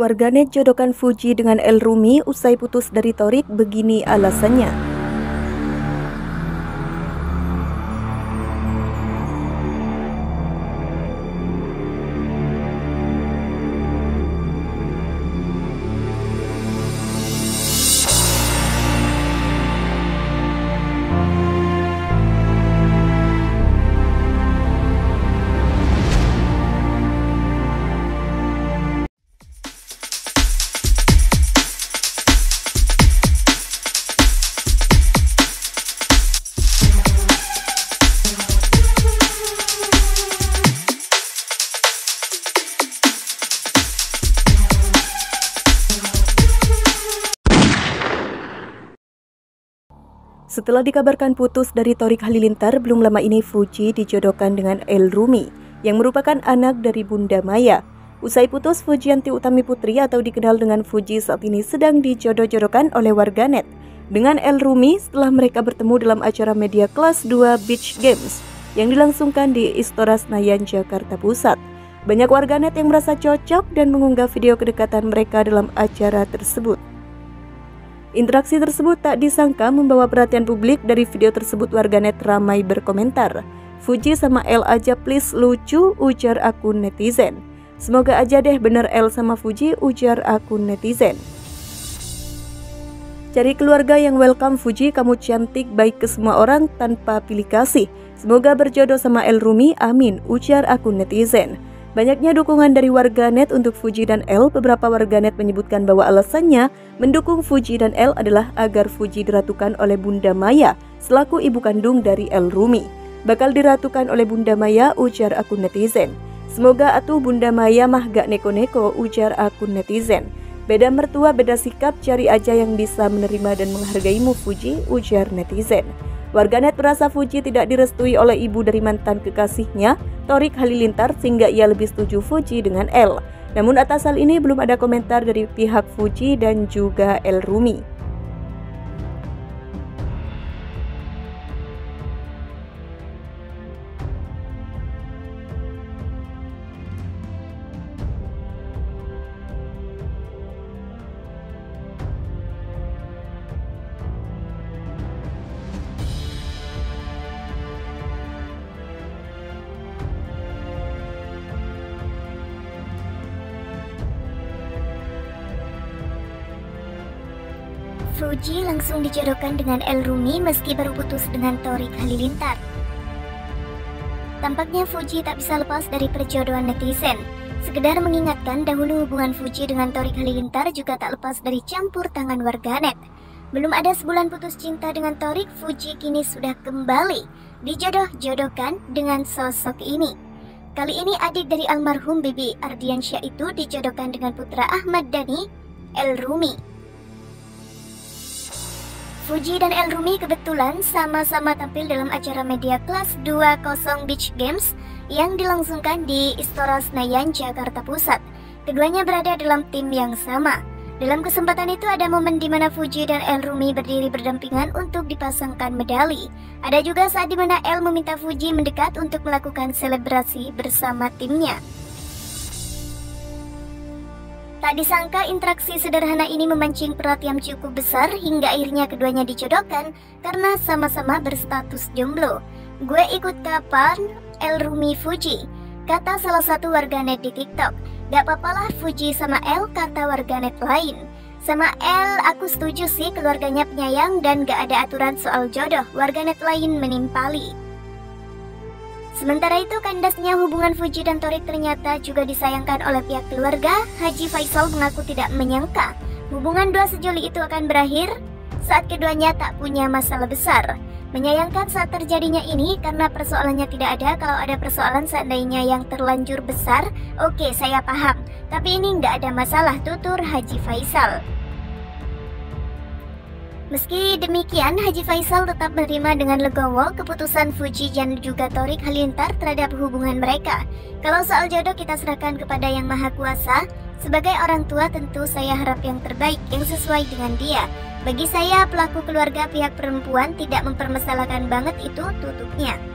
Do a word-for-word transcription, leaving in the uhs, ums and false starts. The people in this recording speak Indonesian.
Warganet jodohkan Fuji dengan El Rumi usai putus dari Thariq, begini alasannya. Setelah dikabarkan putus dari Thariq Halilintar, belum lama ini Fuji dijodohkan dengan El Rumi, yang merupakan anak dari Bunda Maia. Usai putus, Fujianti Utami Putri atau dikenal dengan Fuji saat ini sedang dijodoh-jodohkan oleh warganet dengan El Rumi setelah mereka bertemu dalam acara media kelas dua Beach Games yang dilangsungkan di Istora Senayan, Jakarta Pusat. Banyak warganet yang merasa cocok dan mengunggah video kedekatan mereka dalam acara tersebut. Interaksi tersebut tak disangka membawa perhatian publik. Dari video tersebut warganet ramai berkomentar, "Fuji sama El aja please, lucu," ujar akun netizen. "Semoga aja deh bener El sama Fuji," ujar akun netizen. "Cari keluarga yang welcome Fuji, kamu cantik baik ke semua orang tanpa pilih kasih. Semoga berjodoh sama El Rumi, amin," ujar akun netizen. Banyaknya dukungan dari warganet untuk Fuji dan El, beberapa warganet menyebutkan bahwa alasannya mendukung Fuji dan El adalah agar Fuji diratukan oleh Bunda Maia selaku ibu kandung dari El Rumi. "Bakal diratukan oleh Bunda Maia," ujar akun netizen. "Semoga atuh Bunda Maia mah gak neko-neko," ujar akun netizen. "Beda mertua beda sikap, cari aja yang bisa menerima dan menghargaimu Fuji," ujar netizen. Warganet merasa Fuji tidak direstui oleh ibu dari mantan kekasihnya, Thariq Halilintar, sehingga ia lebih setuju Fuji dengan El. Namun atas hal ini belum ada komentar dari pihak Fuji dan juga El Rumi. Fuji langsung dijodohkan dengan El Rumi meski baru putus dengan Thariq Halilintar. Tampaknya Fuji tak bisa lepas dari perjodohan netizen. Sekedar mengingatkan, dahulu hubungan Fuji dengan Thariq Halilintar juga tak lepas dari campur tangan warganet. Belum ada sebulan putus cinta dengan Thariq, Fuji kini sudah kembali dijodoh-jodohkan dengan sosok ini. Kali ini adik dari almarhum bibi Ardiansyah itu dijodohkan dengan putra Ahmad Dhani, El Rumi. Fuji dan El Rumi kebetulan sama-sama tampil dalam acara media kelas dua Beach Games yang dilangsungkan di Istora Senayan, Jakarta Pusat. Keduanya berada dalam tim yang sama. Dalam kesempatan itu ada momen di mana Fuji dan El Rumi berdiri berdampingan untuk dipasangkan medali. Ada juga saat di mana El meminta Fuji mendekat untuk melakukan selebrasi bersama timnya. Tak disangka interaksi sederhana ini memancing perhatian cukup besar hingga akhirnya keduanya dijodohkan karena sama-sama berstatus jomblo. "Gue ikut kapan, El Rumi Fuji," kata salah satu warganet di TikTok. "Gak papalah Fuji sama El," kata warganet lain. "Sama El aku setuju sih, keluarganya penyayang dan gak ada aturan soal jodoh," warganet lain menimpali. Sementara itu, kandasnya hubungan Fuji dan Thariq ternyata juga disayangkan oleh pihak keluarga. Haji Faisal mengaku tidak menyangka hubungan dua sejoli itu akan berakhir saat keduanya tak punya masalah besar. "Menyayangkan saat terjadinya ini karena persoalannya tidak ada. Kalau ada persoalan seandainya yang terlanjur besar, oke saya paham. Tapi ini nggak ada masalah," tutur Haji Faisal. Meski demikian, Haji Faisal tetap menerima dengan legowo keputusan Fuji dan juga Thariq Halilintar terhadap hubungan mereka. "Kalau soal jodoh kita serahkan kepada yang maha kuasa. Sebagai orang tua tentu saya harap yang terbaik, yang sesuai dengan dia. Bagi saya, pelaku keluarga pihak perempuan tidak mempermasalahkan banget itu," tutupnya.